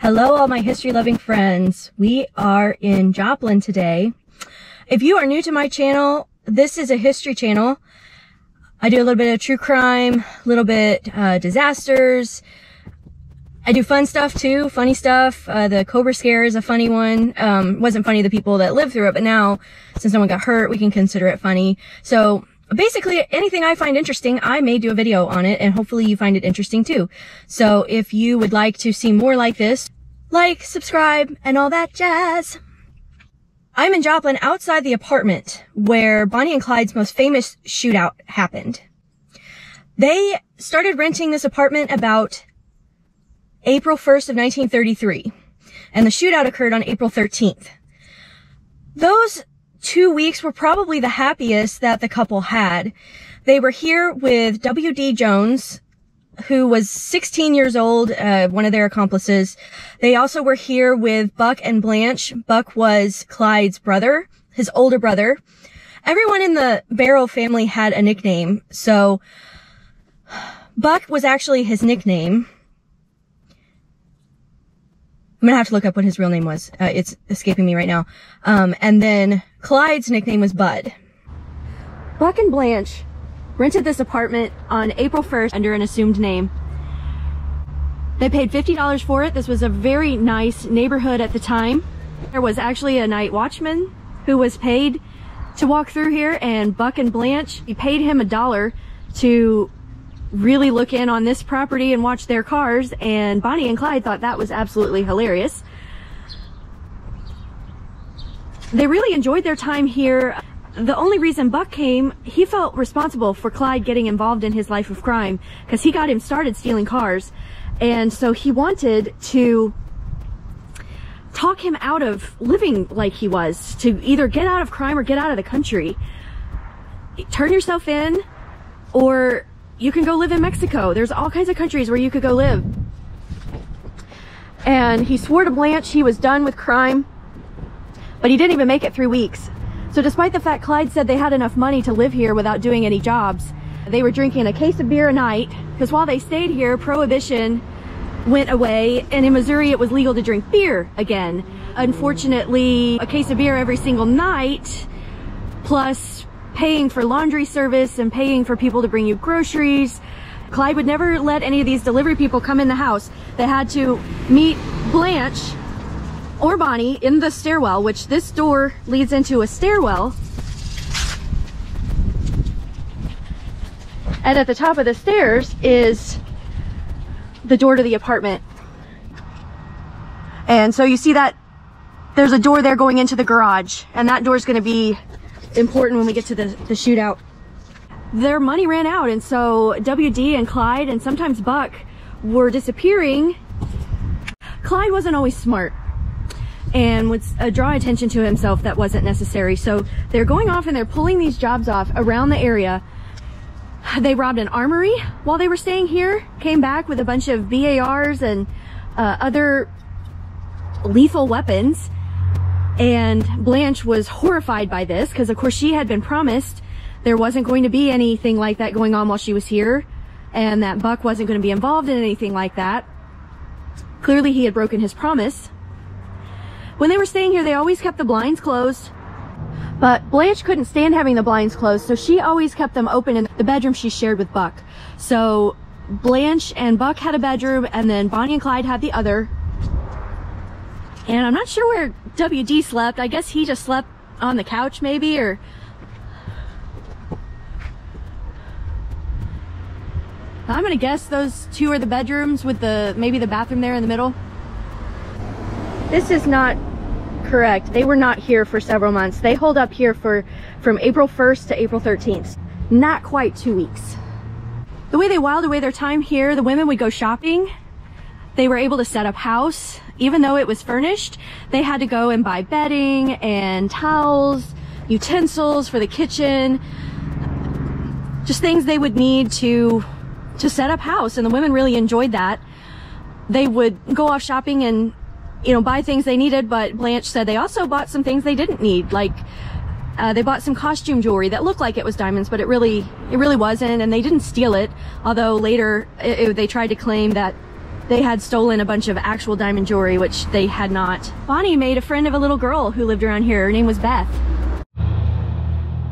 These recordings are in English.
Hello, all my history-loving friends. We are in Joplin today. If you are new to my channel, this is a history channel. I do a little bit of true crime, a little bit disasters. I do fun stuff too, funny stuff. The Cobra Scare is a funny one. Wasn't funny to the people that lived through it, but now since no one got hurt, we can consider it funny. So basically anything I find interesting, I may do a video on it, and hopefully you find it interesting too. So if you would like to see more like this, like, subscribe, and all that jazz. I'm in Joplin outside the apartment where Bonnie and Clyde's most famous shootout happened. They started renting this apartment about April 1st of 1933, and the shootout occurred on April 13th. Those 2 weeks were probably the happiest that the couple had. They were here with W. D. Jones, who was 16 years old, one of their accomplices. They also were here with Buck and Blanche. Buck was Clyde's brother, his older brother. Everyone in the Barrow family had a nickname, so Buck was actually his nickname. I'm gonna have to look up what his real name was. It's escaping me right now. And then Clyde's nickname was Bud. Buck and Blanche rented this apartment on April 1st under an assumed name. They paid $50 for it. This was a very nice neighborhood at the time. There was actually a night watchman who was paid to walk through here, and Buck and Blanche, he paid him $1 to really look in on this property and watch their cars, and Bonnie and Clyde thought that was absolutely hilarious. They really enjoyed their time here. The only reason Buck came, he felt responsible for Clyde getting involved in his life of crime because he got him started stealing cars. And so he wanted to talk him out of living like he was, to either get out of crime or get out of the country. Turn yourself in, or you can go live in Mexico. There's all kinds of countries where you could go live. And he swore to Blanche he was done with crime, but he didn't even make it 3 weeks. So despite the fact Clyde said they had enough money to live here without doing any jobs, they were drinking a case of beer a night, because while they stayed here, Prohibition went away, and in Missouri it was legal to drink beer again. Unfortunately, a case of beer every single night, plus paying for laundry service and paying for people to bring you groceries. Clyde would never let any of these delivery people come in the house. They had to meet Blanche or Bonnie in the stairwell, which this door leads into a stairwell. And at the top of the stairs is the door to the apartment. And so you see that there's a door there going into the garage, and that door's gonna be important when we get to the shootout. Their money ran out, and so WD and Clyde and sometimes Buck were disappearing. Clyde wasn't always smart and would draw attention to himself that wasn't necessary. So they're going off and they're pulling these jobs off around the area. They robbed an armory while they were staying here, came back with a bunch of BARs and other lethal weapons. And Blanche was horrified by this because of course she had been promised there wasn't going to be anything like that going on while she was here, and that Buck wasn't going to be involved in anything like that. Clearly he had broken his promise. When they were staying here, they always kept the blinds closed, but Blanche couldn't stand having the blinds closed, so she always kept them open in the bedroom she shared with Buck. So Blanche and Buck had a bedroom, and then Bonnie and Clyde had the other. And I'm not sure where WD slept. I guess he just slept on the couch maybe, or... I'm gonna guess those two are the bedrooms with the, maybe the bathroom there in the middle. This is not correct. They were not here for several months. They holed up here for from April 1st to April 13th. Not quite 2 weeks. The way they whiled away their time here, the women would go shopping. They were able to set up house. Even though it was furnished, they had to go and buy bedding and towels, utensils for the kitchen, just things they would need to set up house, and the women really enjoyed that. They would go off shopping and, you know, buy things they needed, but Blanche said they also bought some things they didn't need, like they bought some costume jewelry that looked like it was diamonds, but it really wasn't, and they didn't steal it, although later they tried to claim that They had stolen a bunch of actual diamond jewelry, which they had not. Bonnie made a friend of a little girl who lived around here. Her name was Beth.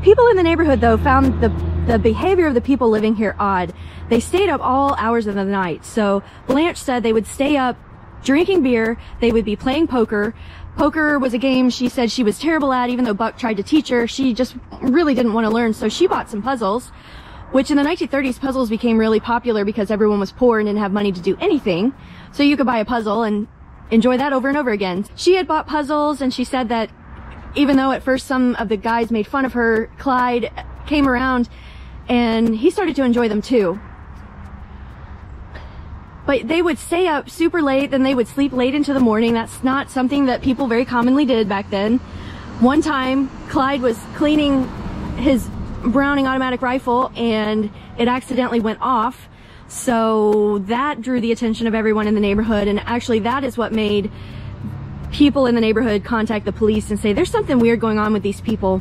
People in the neighborhood, though, found the behavior of the people living here odd. They stayed up all hours of the night. So Blanche said they would stay up drinking beer. They would be playing poker. Poker was a game she said she was terrible at, even though Buck tried to teach her. She just really didn't want to learn, so she bought some puzzles, which in the 1930s, puzzles became really popular because everyone was poor and didn't have money to do anything. So you could buy a puzzle and enjoy that over and over again. She had bought puzzles, and she said that even though at first some of the guys made fun of her, Clyde came around and he started to enjoy them too. But they would stay up super late, then they would sleep late into the morning. That's not something that people very commonly did back then. One time, Clyde was cleaning his Browning automatic rifle and it accidentally went off. So that drew the attention of everyone in the neighborhood, and actually that is what made people in the neighborhood contact the police and say there's something weird going on with these people.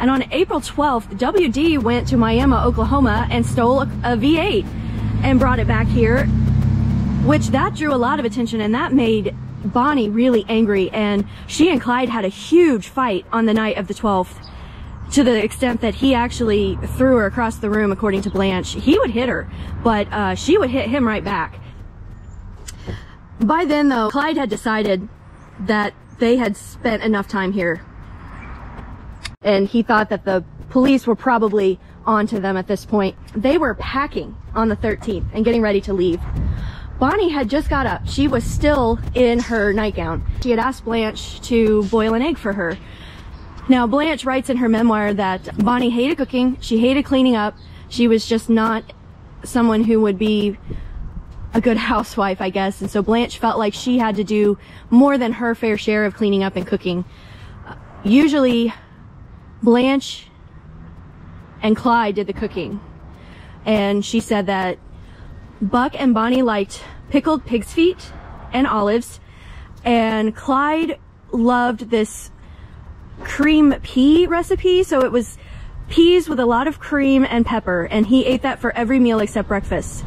And on April 12th, WD went to Miami, Oklahoma and stole a V8 and brought it back here, which that drew a lot of attention, and that made Bonnie really angry, and she and Clyde had a huge fight on the night of the 12th, to the extent that he actually threw her across the room, according to Blanche. He would hit her, but she would hit him right back. By then, though, Clyde had decided that they had spent enough time here, and he thought that the police were probably onto them at this point. They were packing on the 13th and getting ready to leave. Bonnie had just got up. She was still in her nightgown. She had asked Blanche to boil an egg for her. Now, Blanche writes in her memoir that Bonnie hated cooking, she hated cleaning up, she was just not someone who would be a good housewife, I guess, and so Blanche felt like she had to do more than her fair share of cleaning up and cooking. Usually, Blanche and Clyde did the cooking, and she said that Buck and Bonnie liked pickled pig's feet and olives, and Clyde loved this cream pea recipe. So it was peas with a lot of cream and pepper, and he ate that for every meal except breakfast.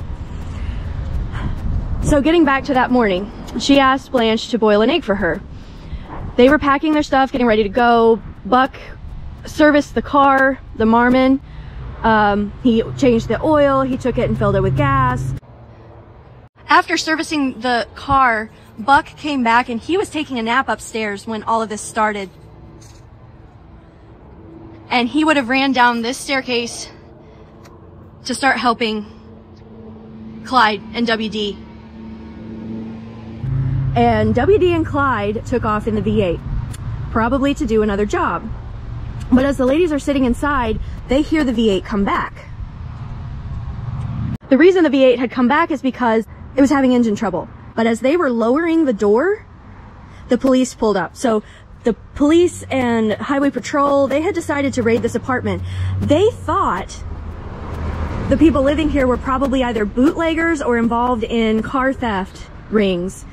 So getting back to that morning, she asked Blanche to boil an egg for her. They were packing their stuff, getting ready to go. Buck serviced the car, the Marmon. He changed the oil, he took it and filled it with gas. After servicing the car, Buck came back and he was taking a nap upstairs when all of this started. And he would have ran down this staircase to start helping Clyde and WD. And WD and Clyde took off in the V8, probably to do another job. But as the ladies are sitting inside, they hear the V8 come back. The reason the V8 had come back is because it was having engine trouble. But as they were lowering the door, the police pulled up. So the police and highway patrol, they had decided to raid this apartment. They thought the people living here were probably either bootleggers or involved in car theft rings.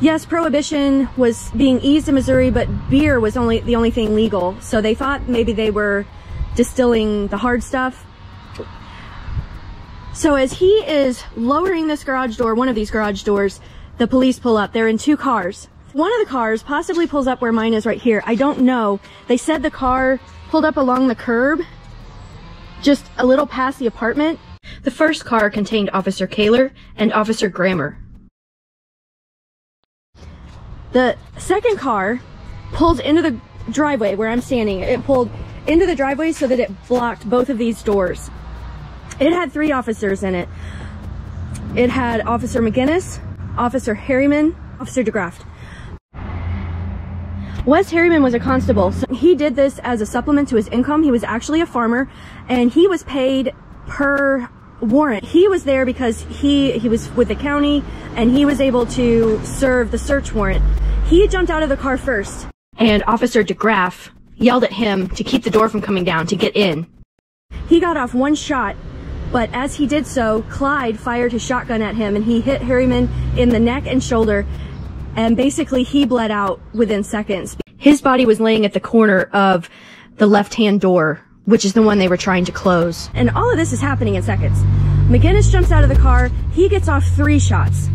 Yes, Prohibition was being eased in Missouri, but beer was the only thing legal. So they thought maybe they were distilling the hard stuff. So as he is lowering this garage door, one of these garage doors, the police pull up. They're in two cars. One of the cars possibly pulls up where mine is right here. I don't know. They said the car pulled up along the curb, just a little past the apartment. The first car contained Officer Kaler and Officer Grammer. The second car pulled into the driveway where I'm standing. It pulled into the driveway so that it blocked both of these doors. It had three officers in it. It had Officer McGinnis, Officer Harryman, Officer DeGraff. Wes Harryman was a constable, so he did this as a supplement to his income. He was actually a farmer, and he was paid per warrant. He was there because he was with the county, and he was able to serve the search warrant. He jumped out of the car first, and Officer DeGraff yelled at him to keep the door from coming down, to get in. He got off one shot, but as he did so, Clyde fired his shotgun at him, and he hit Harryman in the neck and shoulder. And basically he bled out within seconds. His body was laying at the corner of the left-hand door, which is the one they were trying to close. And all of this is happening in seconds. McGinnis jumps out of the car. He gets off 3 shots.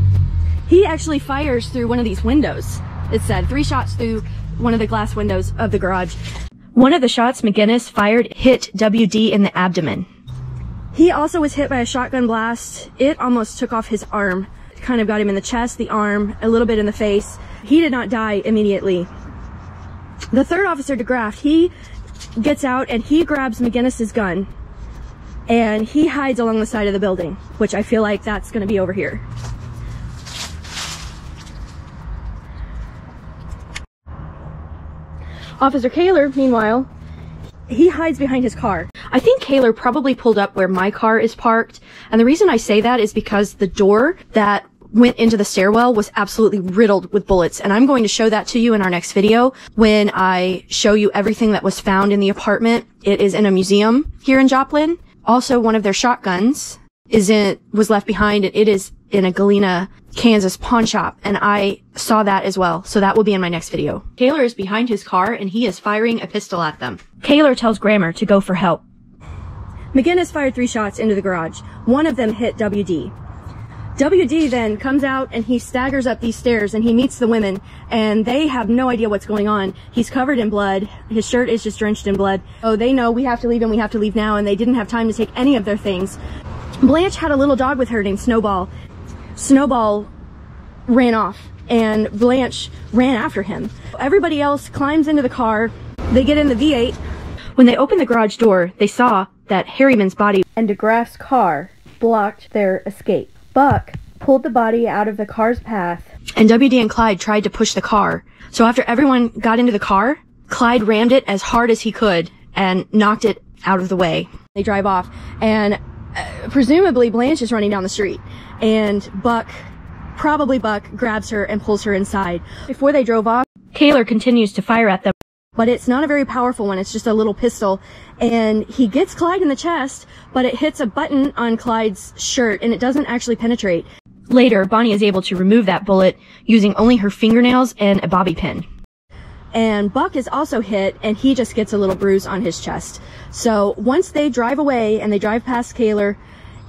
He actually fires through one of these windows. It said 3 shots through one of the glass windows of the garage. One of the shots McGinnis fired hit WD in the abdomen. He also was hit by a shotgun blast. It almost took off his arm. It kind of got him in the chest, the arm, a little bit in the face. He did not die immediately. The third officer, DeGraff, he gets out and he grabs McGinnis's gun and he hides along the side of the building, which I feel like that's going to be over here. Officer Kaler, meanwhile, he hides behind his car. I think Kaler probably pulled up where my car is parked. And the reason I say that is because the door that went into the stairwell was absolutely riddled with bullets. And I'm going to show that to you in our next video when I show you everything that was found in the apartment. It is in a museum here in Joplin. Also, one of their shotguns was left behind, and it is in a Galena, Kansas pawn shop, and I saw that as well, so that will be in my next video. Kaler is behind his car, and he is firing a pistol at them. Kaler tells Grammer to go for help. McGinnis fired 3 shots into the garage. One of them hit WD. WD then comes out, and he staggers up these stairs, and he meets the women, and they have no idea what's going on. He's covered in blood. His shirt is just drenched in blood. Oh, they know we have to leave, and we have to leave now, and they didn't have time to take any of their things. Blanche had a little dog with her named Snowball. Snowball ran off, and Blanche ran after him. Everybody else climbs into the car. They get in the V8. When they opened the garage door, they saw that Harryman's body and DeGraff's car blocked their escape. Buck pulled the body out of the car's path, and W.D. and Clyde tried to push the car. So after everyone got into the car, Clyde rammed it as hard as he could and knocked it out of the way. They drive off, and presumably Blanche is running down the street, and Buck grabs her and pulls her inside. Before they drove off, Kaler continues to fire at them, but it's not a very powerful one. It's just a little pistol, and he gets Clyde in the chest, but it hits a button on Clyde's shirt, and it doesn't actually penetrate. Later, Bonnie is able to remove that bullet using only her fingernails and a bobby pin. And Buck is also hit, and he just gets a little bruise on his chest. So once they drive away and they drive past Kaler,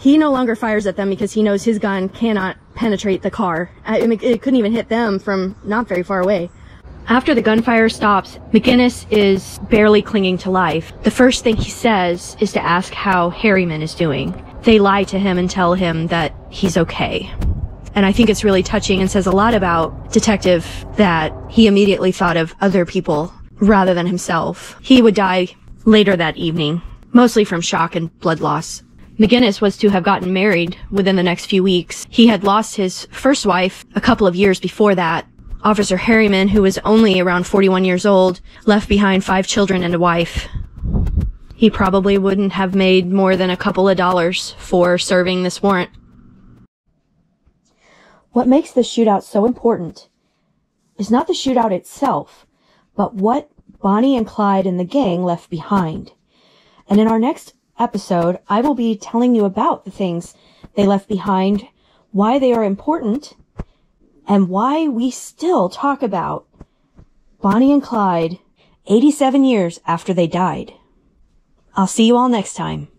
he no longer fires at them because he knows his gun cannot penetrate the car. I mean, it couldn't even hit them from not very far away. After the gunfire stops, McGinnis is barely clinging to life. The first thing he says is to ask how Harryman is doing. They lie to him and tell him that he's okay. And I think it's really touching and says a lot about Detective that he immediately thought of other people rather than himself. He would die later that evening, mostly from shock and blood loss. McGinnis was to have gotten married within the next few weeks. He had lost his first wife a couple of years before that. Officer Harryman, who was only around 41 years old, left behind 5 children and a wife. He probably wouldn't have made more than a couple of dollars for serving this warrant. What makes the shootout so important is not the shootout itself, but what Bonnie and Clyde and the gang left behind. And in our next episode, I will be telling you about the things they left behind, why they are important, and why we still talk about Bonnie and Clyde 87 years after they died. I'll see you all next time.